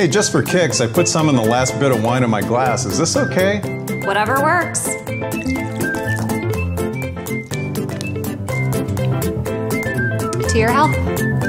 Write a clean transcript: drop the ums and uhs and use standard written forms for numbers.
Hey, just for kicks, I put some in the last bit of wine in my glass. Is this okay? Whatever works. To your health.